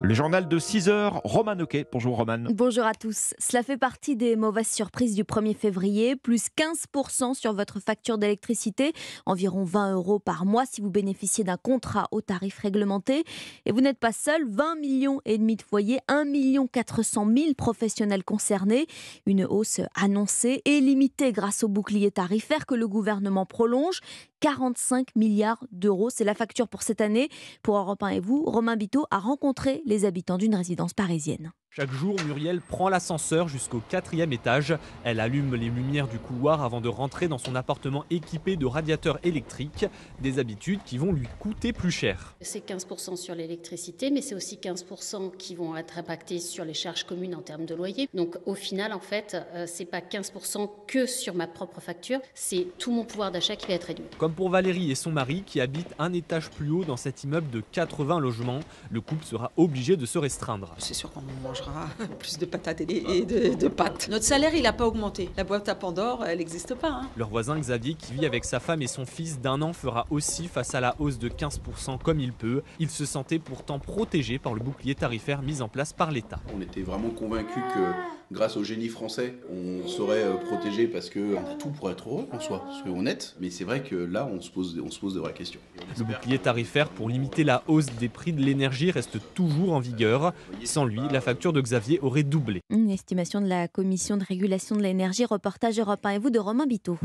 Le journal de 6h, Romain Noquet. Bonjour Romain. Bonjour à tous. Cela fait partie des mauvaises surprises du 1er février. Plus 15% sur votre facture d'électricité. Environ 20 € par mois si vous bénéficiez d'un contrat au tarif réglementé. Et vous n'êtes pas seul. 20,5 millions de foyers, 1,4 million de professionnels concernés. Une hausse annoncée et limitée grâce au bouclier tarifaire que le gouvernement prolonge. 45 milliards d'euros, c'est la facture pour cette année. Pour Europe 1 et vous, Romain Biteau a rencontré les habitants d'une résidence parisienne. Chaque jour, Muriel prend l'ascenseur jusqu'au 4e étage. Elle allume les lumières du couloir avant de rentrer dans son appartement équipé de radiateurs électriques. Des habitudes qui vont lui coûter plus cher. C'est 15% sur l'électricité, mais c'est aussi 15% qui vont être impactés sur les charges communes en termes de loyer. Donc au final, en fait, c'est pas 15% que sur ma propre facture, c'est tout mon pouvoir d'achat qui va être réduit. Comme pour Valérie et son mari qui habitent un étage plus haut dans cet immeuble de 80 logements, le couple sera obligé de se restreindre. C'est sûr qu'on mangera plus de patates et de pâtes. Notre salaire, il n'a pas augmenté. La boîte à Pandore, elle n'existe pas. Leur voisin Xavier, qui vit avec sa femme et son fils d'1 an, fera aussi face à la hausse de 15% comme il peut. Il se sentait pourtant protégé par le bouclier tarifaire mis en place par l'État. On était vraiment convaincus que grâce au génie français, on serait protégé parce qu'on a tout pour être heureux en soi, soyons honnêtes. Mais c'est vrai que là, on se pose de vraies questions. Le bouclier tarifaire pour limiter la hausse des prix de l'énergie reste toujours en vigueur. Sans lui, la facture de Xavier aurait doublé. Une estimation de la Commission de régulation de l'énergie, reportage Europe 1 et vous de Romain Biteau.